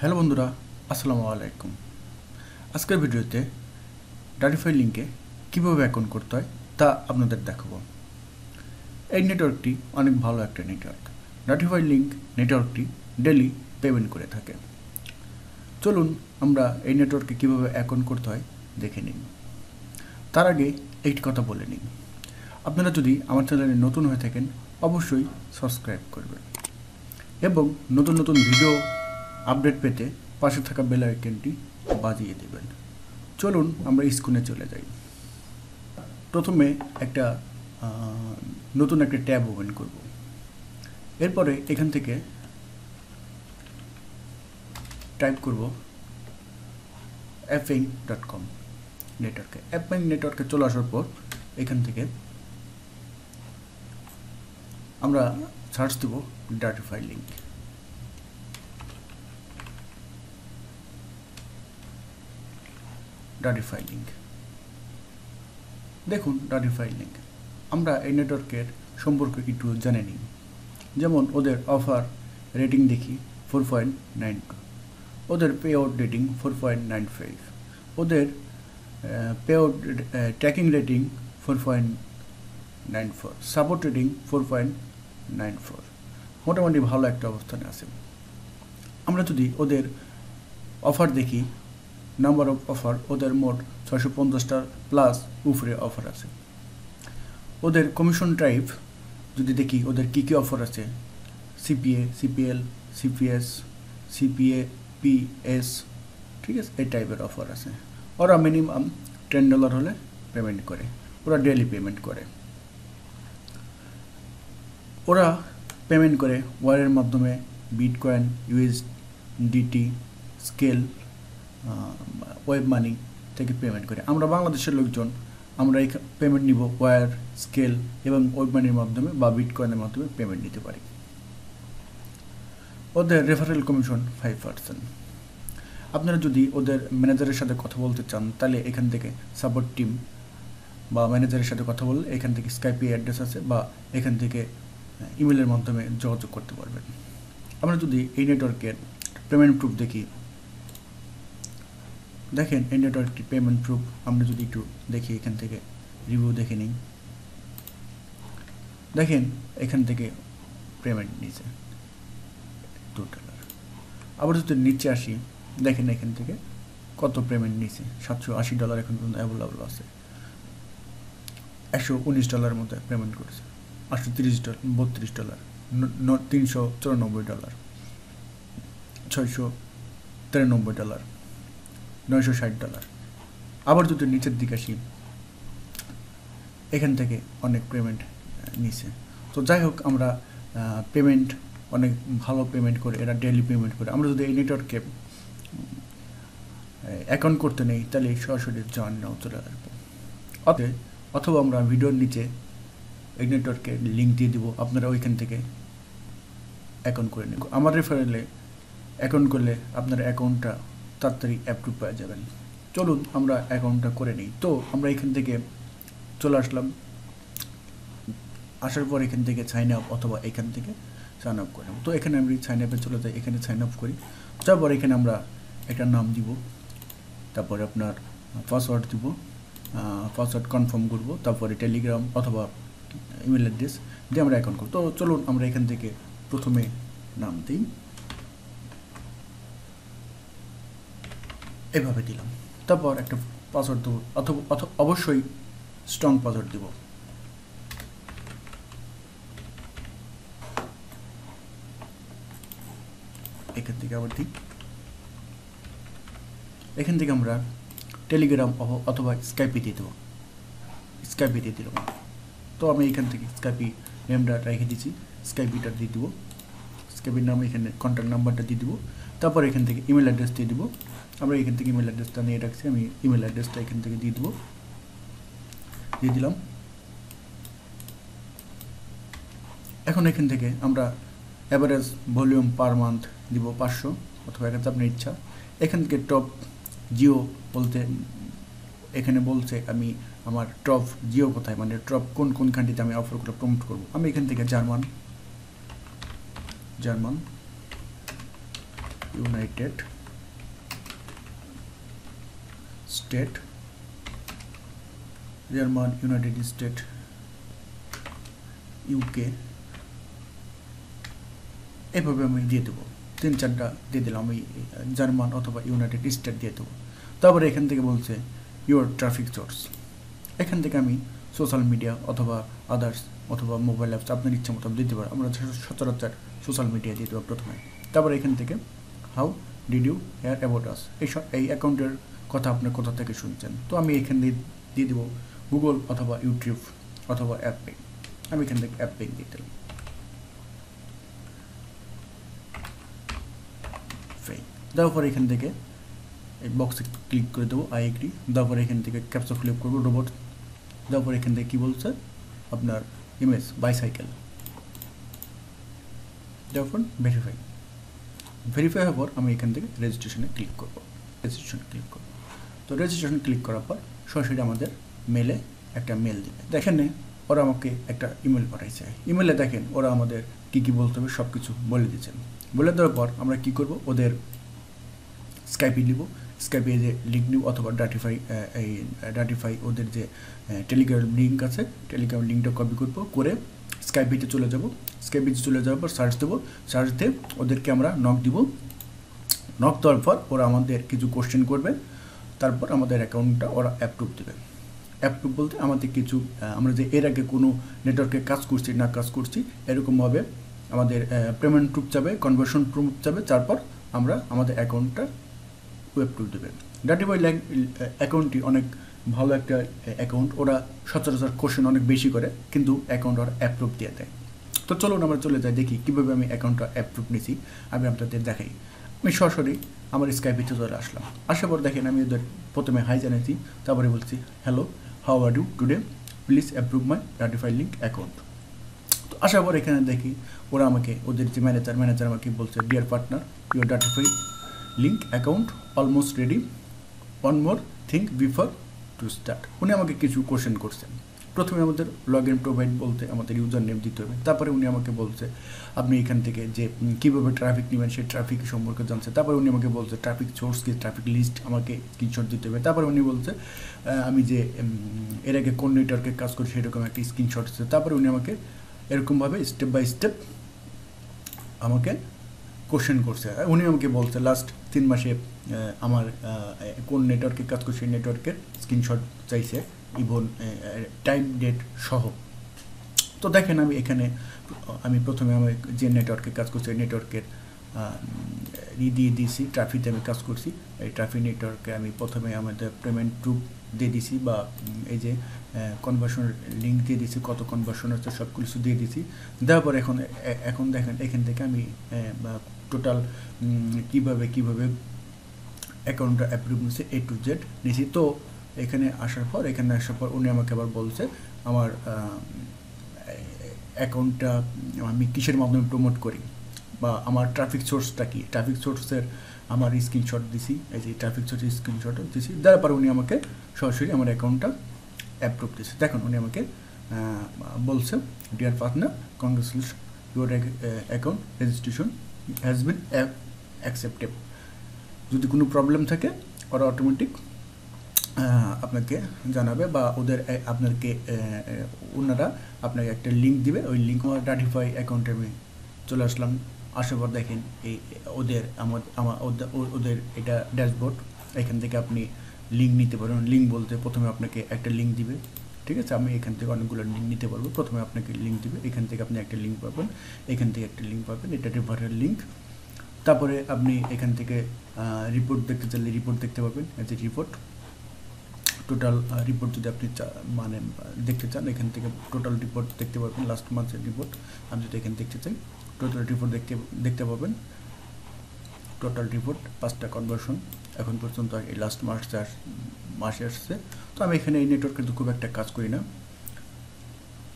Hello বন্ধুরা, আসসালামু আলাইকুম। আজকের ভিডিওতে ডাটিফাই লিঙ্কে কীভাবে অ্যাকাউন্ট করতে হয় তা আপনাদের দেখাবো। এই নেটওয়ার্কটি অনেক ভালো একটা নেটওয়ার্ক। ডাটিফাই লিঙ্ক নেটওয়ার্কটি ডেলি পেমেন্ট করে থাকে। চলুন আমরা এই নেটওয়ার্কে কীভাবে অ্যাকাউন্ট করতে হয় দেখে নিন। তার আগে একটি কথা বলে নিন, আপনারা যদি আমার চ্যানেলে নতুন হয়ে থাকেন অবশ্যই সাবস্ক্রাইব করবেন এবং নতুন নতুন ভিডিও আপডেট পেতে পাশে থাকা বেল আইকনটি বাজিয়ে দেবেন। চলুন আমরা স্ক্রিনে চলে যাই। প্রথমে একটা নতুন একটা ট্যাব ওপেন করব। এরপরে এখান থেকে টাইপ করব apping.com নেটওয়ার্কে। apping নেটওয়ার্কে চলে আসার পর এখান থেকে আমরা সার্চ দেব Datify.link। Datify.link দেখুন, Datify.link। আমরা এই নেটওয়ার্কের সম্পর্কে একটু জেনে নিই। যেমন ওদের অফার রেটিং দেখি 4.92, ওদের পে আউট রেটিং 4.95, ওদের pay out tracking rating 4.94, support rating 4.94। মোটামুটি ভালো একটা অবস্থানে আছে। আমরা যদি ওদের অফার দেখি, নাম্বার অফ অফার ওদের মোট 650টার প্লাস উপরে অফার আছে। ওদের কমিশন টাইপ যদি দেখি, ওদের কী কী অফার আছে, CPA, CPL, CPS, CPA, PS, ঠিক আছে, এই টাইপের অফার আছে। ওরা মিনিমাম $10 হলে পেমেন্ট করে। ওরা ডেলি পেমেন্ট করে। ওরা পেমেন্ট করে ওয়ারের মাধ্যমে, bitcoin, USDT, Skrill, web money থেকে পেমেন্ট করে। আমরা বাংলাদেশের লোকজন আমরা এই পেমেন্ট নিব ওয়ার, স্কেল এবং ওয়েব মানির মাধ্যমে বা বিটকয়েনের মাধ্যমে পেমেন্ট নিতে পারি। ওদের রেফারেল কমিশন 5%। আপনারা যদি ওদের ম্যানেজারের সাথে কথা বলতে চান তাহলে এখান থেকে সাপোর্ট টিম বা ম্যানেজারের সাথে কথা বললে এখান থেকে স্কাইপে অ্যাড্রেস আছে বা এখান থেকে ইমেলের মাধ্যমে যোগাযোগ করতে পারবেন। আমরা যদি এই নেটওয়ার্কের পেমেন্ট প্রুফ দেখি, দেখেন এই নেটওয়ার্কটি পেমেন্ট প্রুফ। আমরা যদি একটু দেখি, এখান থেকে রিভিউ দেখে নিই। দেখেন এখান থেকে পেমেন্ট নিচে $2। আবার যদি নিচে আসি, দেখেন এখান থেকে কত পেমেন্ট নিচে $780 এখন পর্যন্ত অ্যাভেলেবল আছে। $119 মতো পেমেন্ট করেছে, $830, $32, $394, $693, $960। আবার যদি নিচের দিকে আসি, এখান থেকে অনেক পেমেন্ট নিছে। তো যাই হোক, আমরা পেমেন্ট অনেক ভালো পেমেন্ট করে, এরা ডেইলি পেমেন্ট করে। আমরা যদি এই নেটওয়ার্কে অ্যাকাউন্ট করতে নেই তাহলে সরাসরি জয়েন নাও চলে আসবো, অথবা আমরা ভিডিওর নিচে এই নেটওয়ার্কে লিঙ্ক দিয়ে দেবো, আপনারা ওইখান থেকে অ্যাকাউন্ট করে নেব। আমার রেফারেলে অ্যাকাউন্ট করলে আপনার অ্যাকাউন্টটা তাড়াতাড়ি অ্যাপ্রুভ পাওয়া যাবেন। চলুন আমরা অ্যাকাউন্টটা করে নিই। তো আমরা এখান থেকে চলে আসলাম। আসার পর এখান থেকে সাইন আপ অথবা এখান থেকে সাইন আপ করলাম। তো এখানে আমি সাইন আপে চলে যাই, এখানে সাইন আপ করি। তারপর এখানে আমরা একটা নাম দিব, তারপরে আপনার পাসওয়ার্ড দিব, পাসওয়ার্ড কনফার্ম করব, তারপরে টেলিগ্রাম অথবা ইমেল অ্যাড্রেস দিয়ে আমরা অ্যাকাউন্ট করব। তো চলুন আমরা এখান থেকে প্রথমে নাম দিই, এভাবে দিলাম। তারপর একটা পাসওয়ার্ড দেবো, অথবা অবশ্যই স্ট্রং পাসওয়ার্ড দেব। এখান থেকে আবার দিই। এখান থেকে আমরা টেলিগ্রাম অথবা স্কাইপে দিয়ে দেবো, স্কাইপে দিয়ে দিলাম। তো আমি এখান থেকে স্কাইপি নেমটা রেখে দিচ্ছি, স্কাইপিটা দিয়ে দেবো, স্কাইপির নাম এখানে কন্ট্যাক্ট নাম্বারটা দিয়ে দেবো। তারপর এখান থেকে ইমেল অ্যাড্রেস দিয়ে দেবো। আমরা এখান থেকে ইমেল অ্যাড্রেসটা নিয়ে রাখছি, আমি ইমেল অ্যাড্রেসটা এখান থেকে দিয়ে দেবো, দিয়ে দিলাম। এখন এখান থেকে আমরা অ্যাভারেজ ভলিউম পার মান্থ দিব 500, অথবা এখানে আপনার ইচ্ছা। এখান থেকে টপ জিও বলতে এখানে বলছে আমি আমার টপ জিও কোথায়, মানে টপ কোন কোন কান্ট্রিতে আমি অফারগুলো প্রমোট করব। আমি এখান থেকে German United States, German, United States, UK, এভাবে আমি দিয়ে দেব। তিন চারটা দিয়ে দিলাম, আমি জার্মান অথবা ইউনাইটেড স্টেট দিয়ে দেবো। তারপরে এখান থেকে বলছে ইউর ট্রাফিক সোর্স, এখান থেকে আমি সোশ্যাল মিডিয়া অথবা আদার্স অথবা মোবাইল অ্যাপস আপনার ইচ্ছা মতো দিতে পারেন। আমরা সচরাচর সোশ্যাল মিডিয়া দিয়ে দেবো প্রথমে। তারপরে এখান থেকে how did you hear about us, এইসব এই অ্যাকাউন্টের কথা আপনি কোথা থেকে শুনছেন। তো আমি এখান থেকে দিয়ে দেবো গুগল অথবা ইউটিউব অথবা অ্যাপে, আমি এখান থেকে অ্যাপে দিয়ে দিলাম। তারপর এখান থেকে এই বক্সে ক্লিক করে দেবো আই এগ্রি। তারপর এখান থেকে ক্যাপচা ক্লিক করবো রোবট। তারপর এখান থেকে কী বলছে আপনার ইমেজ বাইসাইকেল। তারপর ভেরিফাই, ভেরিফাই হওয়ার পর আমি এখান থেকে রেজিস্ট্রেশনে ক্লিক করবো। তো রেজিস্ট্রেশন ক্লিক করার পর সরাসরি আমাদের মেলে একটা মেল দেবে। এখানে ওরা আমাকে একটা ইমেল পাঠাইছে। ইমেলে দেখেন ওরা আমাদের কী কী বলতে হবে সব কিছু বলে দিচ্ছেন। বলে দেওয়ার পর আমরা কী করব, ওদের স্কাইপে নিব। স্কাইপে যে লিঙ্ক নিব অথবা ডাটিফাই ওদের যে টেলিগ্রাম লিঙ্ক আছে, টেলিগ্রাম লিঙ্কটা কপি করব, করে স্কাইপেতে চলে যাব। স্কাইপেতে চলে যাওয়ার পর সার্চ দেবো, সার্চ দিয়ে ওদেরকে আমরা নক দিব। নক দেওয়ার পর ওরা আমাদের কিছু কোশ্চেন করবে, তারপর আমাদের অ্যাকাউন্টটা ওরা অ্যাপ্রুভ দেবে। অ্যাপ্রুভ বলতে আমাদের কিছু আমরা যে এর আগে কোনো নেটওয়ার্কে কাজ করছি না কাজ করছি এরকমভাবে আমাদের পেমেন্ট প্রুফ যাবে, কনভার্সন প্রুফ যাবে, তারপর আমরা আমাদের অ্যাকাউন্টটা অ্যাপ্রুভ দেবে। Datify.link অ্যাকাউন্টটি অনেক ভালো একটা অ্যাকাউন্ট। ওরা সচরাচর কোশ্চেন অনেক বেশি করে, কিন্তু অ্যাকাউন্ট ওরা অ্যাপ্রুভ দিয়ে দেয়। তো চলুন আমরা চলে যাই, দেখি কীভাবে আমি অ্যাকাউন্টটা অ্যাপ্রুভ নিয়েছি আমি আপনাদের দেখাই। আমি সরাসরি আমার স্কাইপেতে চলে আসলাম। আসার পর দেখেন আমি ওদের প্রথমে হাই জানাইছি, তারপরে বলছি hello how are you today, please approve my Datify.link account. তো আসার পর এখানে দেখি ওরা আমাকে ওদের যে ম্যানেজার আমাকে বলছে dear partner your Datify.link account almost ready, one more thing before to start. উনি আমাকে কিছু কোশ্চেন করছেন। প্রথমে আমাদের লগ ইন প্রোভাইড বলতে আমাদের ইউজার নেম দিতে হবে। তারপরে উনি আমাকে বলছে আপনি এখান থেকে যে কীভাবে ট্রাফিক নেবেন সেই ট্রাফিক সম্পর্কে জানছে। তারপরে উনি আমাকে বলছে ট্রাফিক সোর্স কি, ট্রাফিক লিস্ট আমাকে স্ক্রিনশট দিতে হবে। তারপরে উনি বলছে আমি যে এর আগে কোন নেটওয়ার্কে কাজ করি সেরকম একটা স্ক্রিনশট দিতে। তারপরে উনি আমাকে এরকমভাবে স্টেপ বাই স্টেপ আমাকে কোশ্চেন করছে। উনি আমাকে বলছে লাস্ট 3 মাসে আমার কোন নেটওয়ার্কে কাজ করছে সেই নেটওয়ার্কের স্ক্রিনশট চাইছে, ইভন টাইম ডেট সহ। তো দেখেন আমি এখানে আমি প্রথমে আমি যে নেটওয়ার্কে কাজ করছি সেই নেটওয়ার্কের দিয়ে দিয়েছি, ট্রাফিতে আমি কাজ করছি এই ট্রাফিক নেটওয়ার্কে। আমি প্রথমে আমাদের পেমেন্ট প্রুফ দিয়ে দিয়েছি বা এই যে কনভার্সনের লিঙ্ক দিয়ে দিয়েছি, কত কনভার্সন হচ্ছে সব কিছু দিয়ে দিয়েছি। দেওয়ার পর এখন দেখেন এখান থেকে আমি টোটাল কীভাবে অ্যাকাউন্টটা অ্যাপ্রুভ নিয়েছে A to Z নিয়েছি। তো এখানে আসার পর উনি আমাকে আবার বলছে আমার অ্যাকাউন্টটা আমি কিসের মাধ্যমে প্রমোট করি বা আমার ট্রাফিক সোর্সটা কী। ট্রাফিক সোর্সের আমার স্ক্রিনশট দিছি, এই যে ট্রাফিক সোর্সের স্ক্রিনশটও দিছি। তারপর উনি আমাকে সরাসরি আমার অ্যাকাউন্টটা অ্যাপ্রুভ দিয়েছে। দেখুন উনি আমাকে বলছে dear partner congratulation your account registration has been accepted. যদি কোনো প্রবলেম থাকে ওরা অটোমেটিক আপনাকে জানাবে বা ওদের আপনাকে ওনারা আপনাকে একটা লিঙ্ক দিবে। ওই লিঙ্ক আমার Datify অ্যাকাউন্টে আমি চলে আসলাম। আসার পর দেখেন এই ওদের এটা ড্যাশবোর্ড। এখান থেকে আপনি লিঙ্ক নিতে পারেন। লিঙ্ক বলতে প্রথমে আপনাকে একটা লিঙ্ক দিবে, ঠিক আছে। আমি এখান থেকে অনেকগুলো লিঙ্ক নিতে পারবো। প্রথমে আপনাকে লিঙ্ক দিবে, এখান থেকে আপনি একটা লিঙ্ক পাবেন, এখান থেকে একটা লিঙ্ক পাবেন, এটা রেফারেল লিঙ্ক। তারপরে আপনি এখান থেকে রিপোর্ট দেখতে চাইলে রিপোর্ট দেখতে পাবেন, এই যে রিপোর্ট টোটাল রিপোর্ট যদি আপনি মানে দেখতে চান এখান থেকে টোটাল রিপোর্ট দেখতে পাবেন। লাস্ট মান্থের রিপোর্ট আমি যদি এখানে দেখতে চাই টোটাল রিপোর্ট দেখতে পাবেন। টোটাল রিপোর্ট 5টা কনভার্সন এখন পর্যন্ত এই লাস্ট মাসে আসছে। তো আমি এখানে এই নেটওয়ার্কে তো খুব একটা কাজ করি না,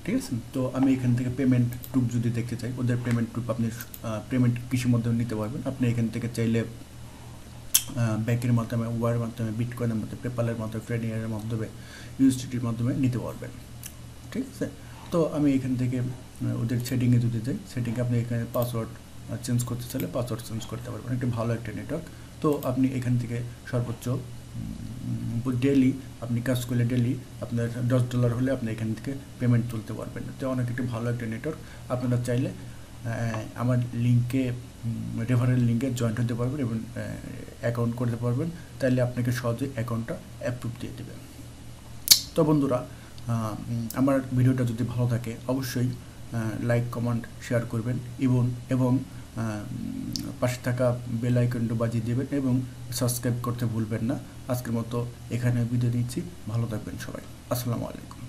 ঠিক আছে। তো আমি এখান থেকে পেমেন্ট প্রুফ যদি দেখতে চাই ওদের পেমেন্ট প্রুফ আপনি পেমেন্ট কিসের মাধ্যমে নিতে পারবেন। আপনি এখান থেকে চাইলে ব্যাংকের মাধ্যমে, ওয়ারের মাধ্যমে, বিটকয়েনের মাধ্যমে, পেপালের মাধ্যমে, ট্রেডিংয়ের মাধ্যমে, ইউএসডিটির মাধ্যমে নিতে পারবেন, ঠিক আছে। তো আমি এখান থেকে ওদের সেটিংয়ে যদি যাই, সেটিংয়ে আপনি এখানে পাসওয়ার্ড চেঞ্জ করতে চাইলে পাসওয়ার্ড চেঞ্জ করতে পারবেন। একটা ভালো একটা নেটওয়ার্ক। তো আপনি এখান থেকে সর্বোচ্চ ডেলি আপনি কাজ করলে ডেলি আপনার $10 হলে আপনি এখান থেকে পেমেন্ট তুলতে পারবেন। তো অনেক একটি ভালো একটা নেটওয়ার্ক। আপনারা চাইলে আমার লিঙ্কে রেফারেল লিঙ্কে জয়েন্ট হতে পারবেন এবং অ্যাকাউন্ট করতে পারবেন, তাহলে আপনাকে সহজে অ্যাকাউন্টটা অ্যাপ্রুভ দিয়ে দেবে। তো বন্ধুরা, আমার ভিডিওটা যদি ভালো থাকে অবশ্যই লাইক কমেন্ট শেয়ার করবেন এবং এবং পাশে থাকা বেল আইকনটা বাজিয়ে দেবেন এবং সাবস্ক্রাইব করতে ভুলবেন না। আজকের মতো এখানে বিদায় নিচ্ছি। ভালো থাকবেন সবাই। আসসালামু আলাইকুম।